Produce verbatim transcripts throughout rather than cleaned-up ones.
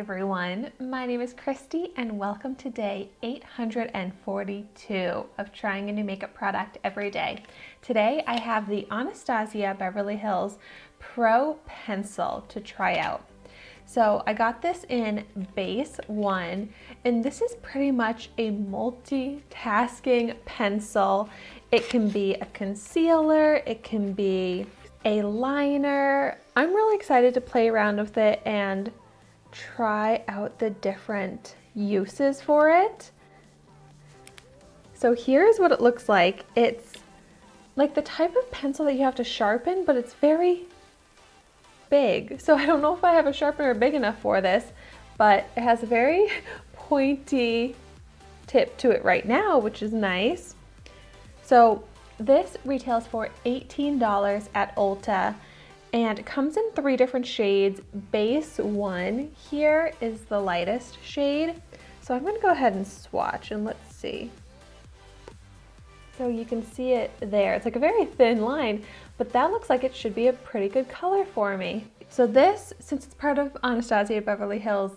everyone, my name is Christy and welcome to day eight hundred forty-two of trying a new makeup product every day. Today I have the Anastasia Beverly Hills Pro Pencil to try out. So I got this in base one, and this is pretty much a multitasking pencil. It can be a concealer, it can be a liner. I'm really excited to play around with it and try out the different uses for it. So here's what it looks like. It's like the type of pencil that you have to sharpen, but it's very big. So I don't know if I have a sharpener big enough for this, but it has a very pointy tip to it right now, which is nice. So this retails for eighteen dollars at Ulta, and it comes in three different shades. Base one here is the lightest shade. So I'm gonna go ahead and swatch and let's see. So you can see it there. It's like a very thin line, but that looks like it should be a pretty good color for me. So this, since it's part of Anastasia Beverly Hills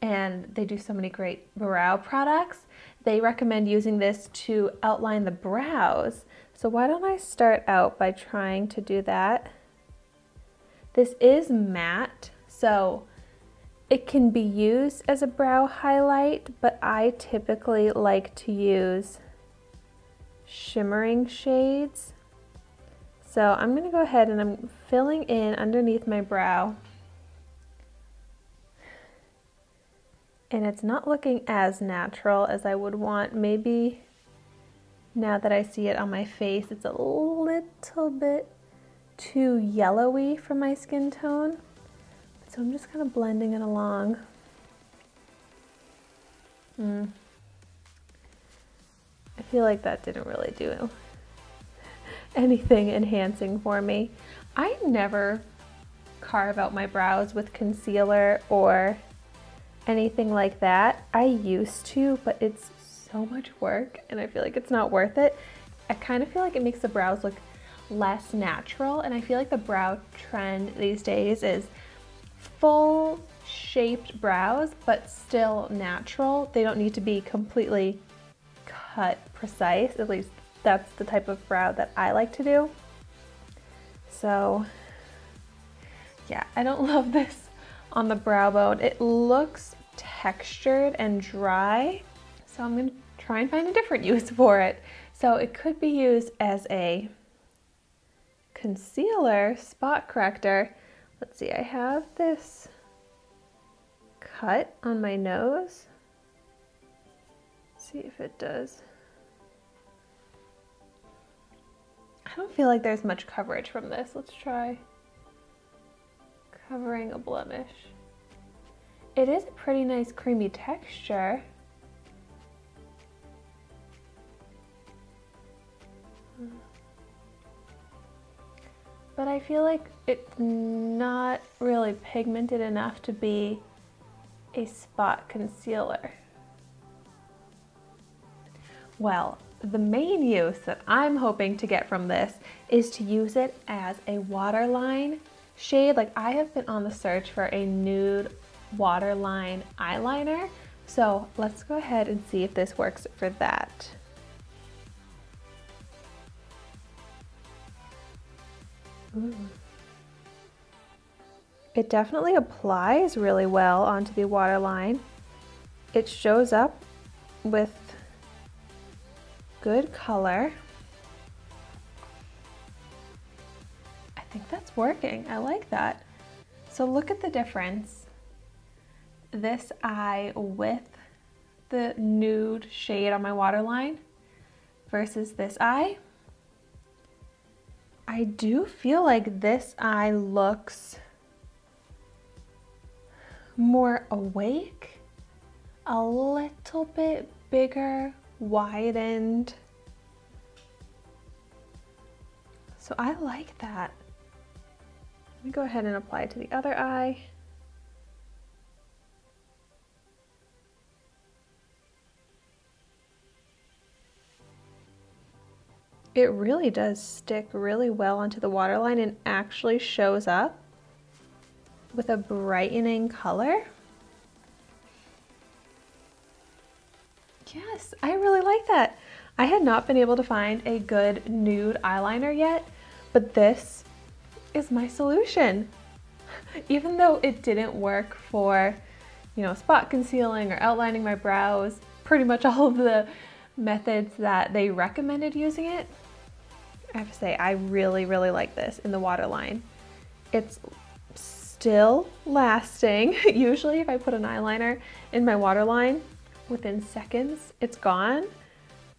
and they do so many great brow products, they recommend using this to outline the brows. So why don't I start out by trying to do that? This is matte, so it can be used as a brow highlight, but I typically like to use shimmering shades. So I'm gonna go ahead and I'm filling in underneath my brow. And it's not looking as natural as I would want. Maybe now that I see it on my face, it's a little bit too yellowy for my skin tone. So I'm just kind of blending it along. Mm. I feel like that didn't really do anything enhancing for me. I never carve out my brows with concealer or anything like that. I used to, but it's so much work and I feel like it's not worth it. I kind of feel like it makes the brows look less natural, and I feel like the brow trend these days is full shaped brows but still natural. They don't need to be completely cut precise. At least that's the type of brow that I like to do. So yeah, I don't love this on the brow bone. It looks textured and dry, so I'm gonna try and find a different use for it. So it could be used as a concealer, spot corrector. Let's see, I have this cut on my nose. Let's see if it does. I don't feel like there's much coverage from this. Let's try covering a blemish. It is a pretty nice creamy texture. But I feel like it's not really pigmented enough to be a spot concealer. Well, the main use that I'm hoping to get from this is to use it as a waterline shade. Like, I have been on the search for a nude waterline eyeliner, so let's go ahead and see if this works for that. Ooh. It definitely applies really well onto the waterline. It shows up with good color. I think that's working. I like that. So look at the difference. This eye with the nude shade on my waterline versus this eye. I do feel like this eye looks more awake, a little bit bigger, widened. So I like that. Let me go ahead and apply it to the other eye. It really does stick really well onto the waterline and actually shows up with a brightening color. Yes, I really like that. I had not been able to find a good nude eyeliner yet, but this is my solution. Even though it didn't work for, you know, spot concealing or outlining my brows, pretty much all of the methods that they recommended using it, I have to say I really, really like this in the waterline. It's still lasting. Usually if I put an eyeliner in my waterline, within seconds it's gone,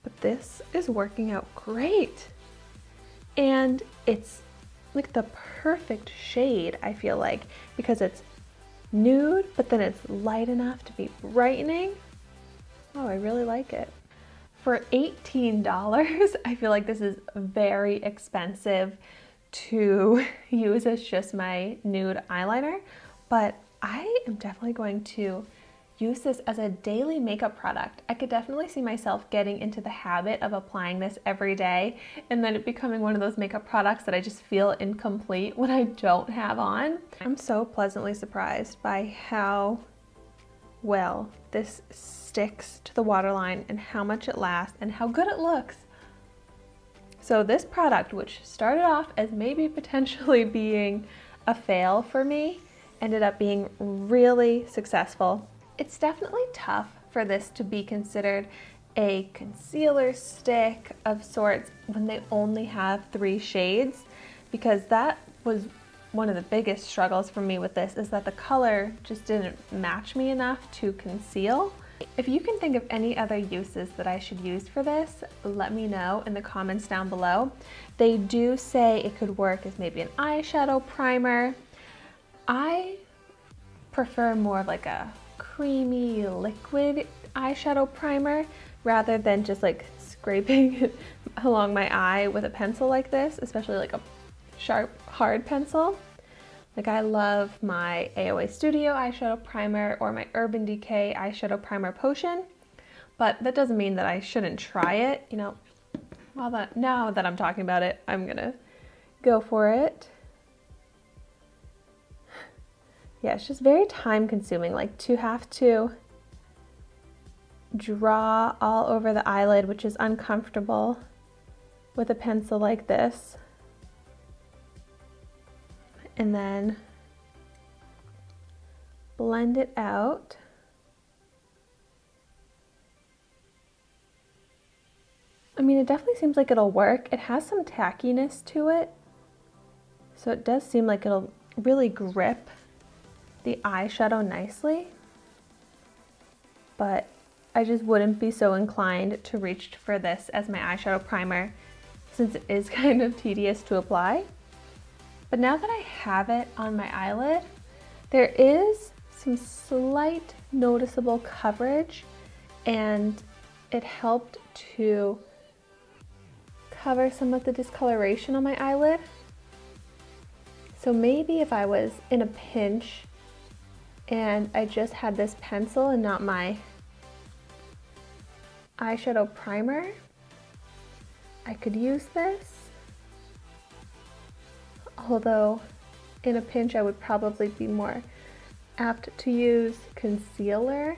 but this is working out great. And it's like the perfect shade, I feel like, because it's nude, but then it's light enough to be brightening. Oh, I really like it. For eighteen dollars, I feel like this is very expensive to use as just my nude eyeliner, but I am definitely going to use this as a daily makeup product. I could definitely see myself getting into the habit of applying this every day and then it becoming one of those makeup products that I just feel incomplete when I don't have on. I'm so pleasantly surprised by how well this sticks to the waterline and how much it lasts and how good it looks. So this product, which started off as maybe potentially being a fail for me, ended up being really successful. It's definitely tough for this to be considered a concealer stick of sorts when they only have three shades, because that was one of the biggest struggles for me with this, is that the color just didn't match me enough to conceal. If you can think of any other uses that I should use for this, let me know in the comments down below. They do say it could work as maybe an eyeshadow primer. I prefer more of like a creamy liquid eyeshadow primer rather than just like scraping along my eye with a pencil like this, especially like a sharp hard pencil. Like I love my A O A Studio eyeshadow primer or my Urban Decay eyeshadow primer potion, but that doesn't mean that I shouldn't try it, you know. Well, that now that I'm talking about it, I'm gonna go for it. Yeah, it's just very time consuming, like to have to draw all over the eyelid, which is uncomfortable with a pencil like this. And then blend it out. I mean, it definitely seems like it'll work. It has some tackiness to it, so it does seem like it'll really grip the eyeshadow nicely, but I just wouldn't be so inclined to reach for this as my eyeshadow primer since it is kind of tedious to apply. But now that I have it on my eyelid, there is some slight noticeable coverage, and it helped to cover some of the discoloration on my eyelid. So maybe if I was in a pinch and I just had this pencil and not my eyeshadow primer, I could use this. Although in a pinch I would probably be more apt to use concealer.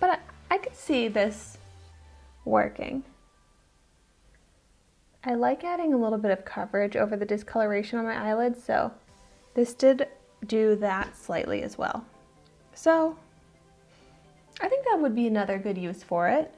But I, I could see this working. I like adding a little bit of coverage over the discoloration on my eyelid, so this did do that slightly as well. So I think that would be another good use for it.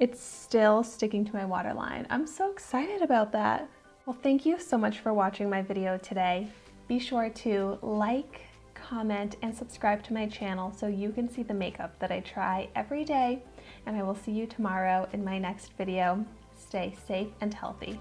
It's still sticking to my waterline. I'm so excited about that. Well, thank you so much for watching my video today. Be sure to like, comment, and subscribe to my channel so you can see the makeup that I try every day. And I will see you tomorrow in my next video. Stay safe and healthy.